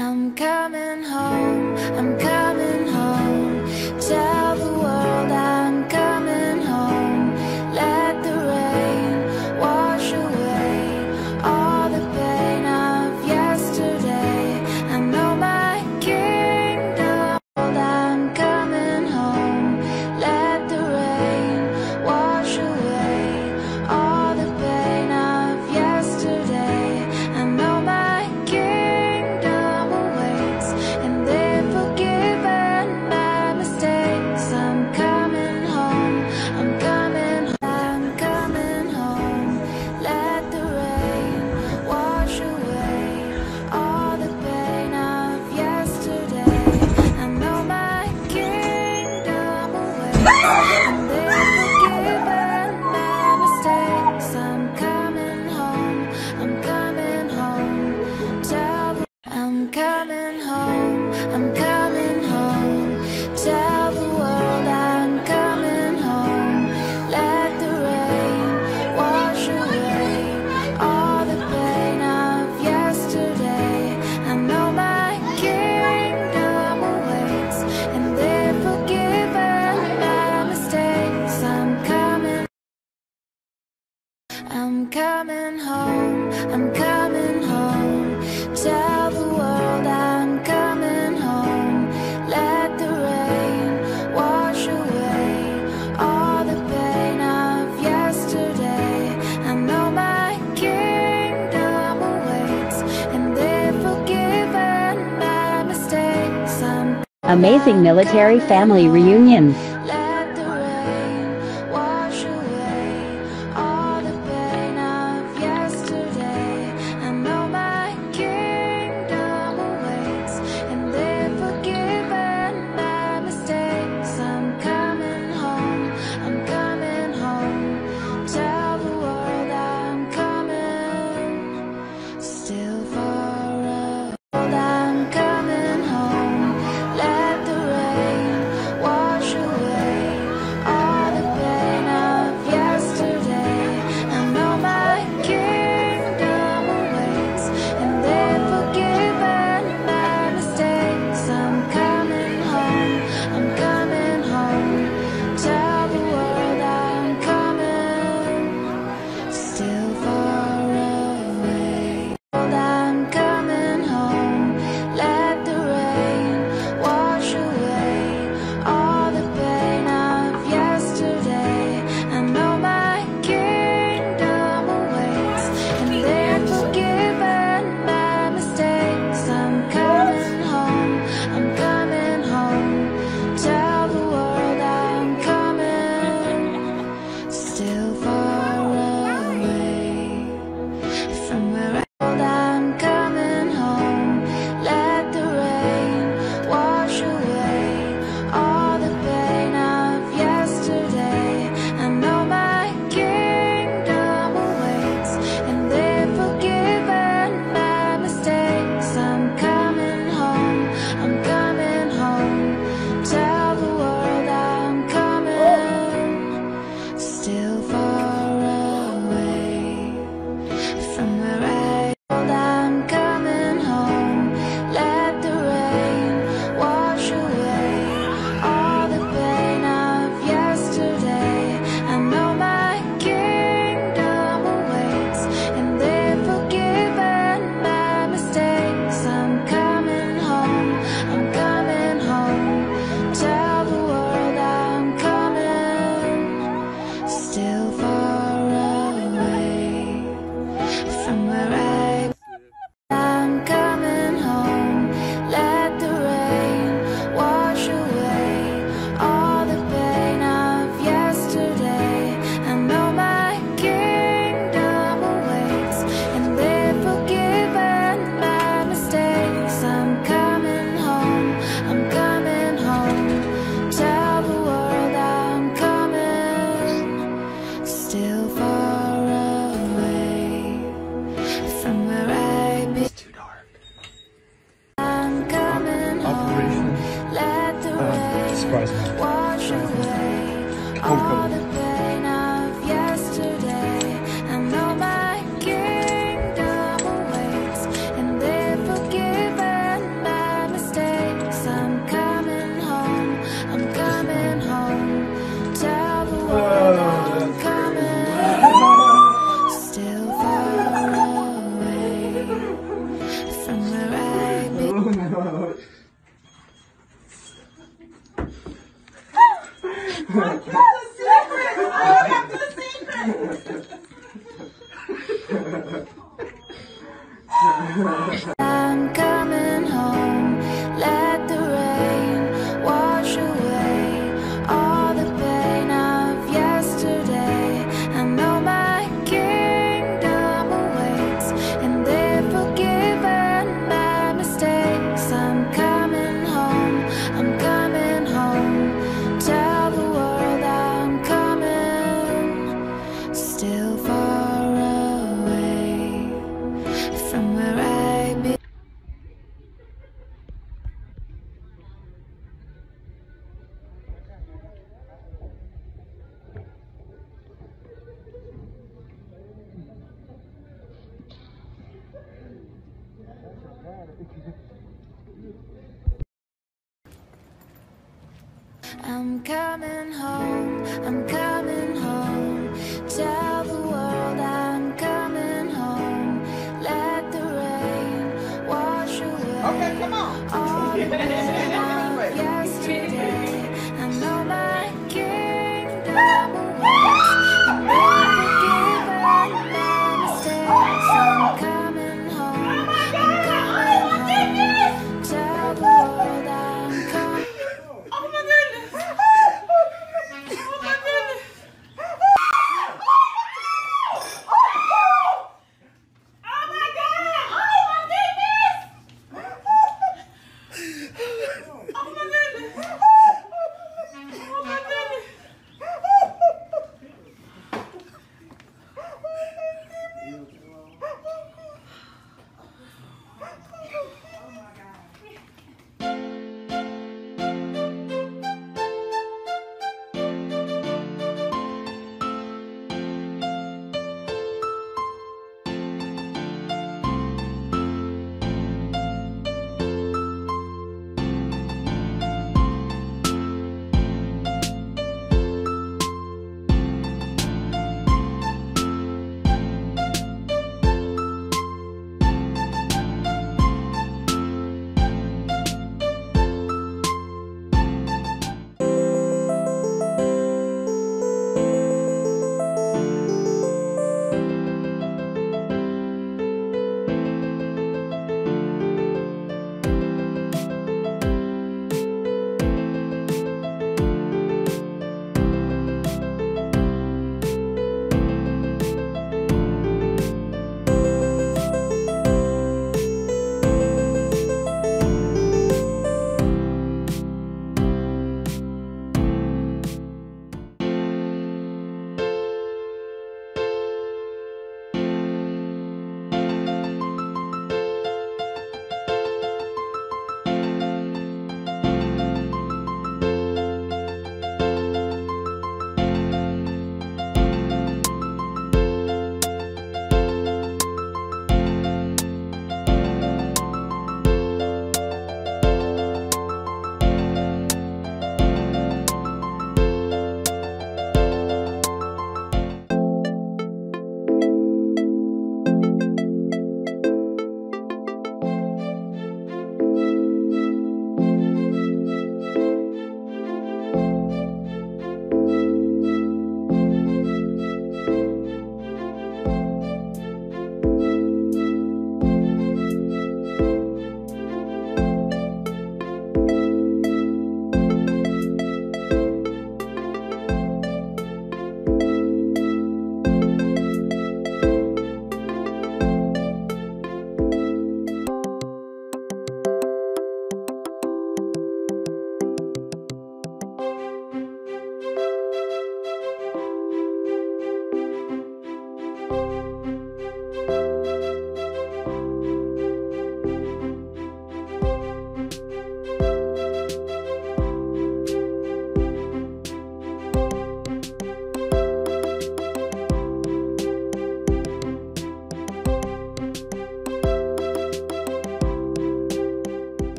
I'm coming home, I'm coming home. Tell the world I'm coming home. Let the rain wash away all the pain of yesterday. I know my kingdom. I'm coming home. Let the rain wash away all the pain of yesterday. I know my kingdom awaits, and they've forgiven my mistakes. I'm coming home. I'm coming home. I'm coming home. Let the rain wash away all the pain of yesterday. I know my kingdom awaits, and they've forgiven my mistakes. I'm coming home. I'm coming home. Tell the I'm coming home. I'm coming home. Tell the world I'm coming home. Let the rain wash away all the pain of yesterday. I know my kingdom awaits, and they've forgiven my mistakes. I'm coming. I'm coming home, I'm coming home. Tell the world I'm coming home. Let the rain wash away all the pain of yesterday. I know my kingdom awaits, and they've forgiven my mistakes. I'm Amazing military family reunion. Let the rain wash away all the pain of yesterday. I know my kingdom awaits, and they've forgiven my mistakes. I'm coming home. I'm coming home. Tell the world I'm coming. Still far away. I'm coming home. Let the rain wash away. I got the secret! I got the secret! I'm coming home, I'm coming home. Tell the world I'm coming home. Let the rain wash away. Okay, come on.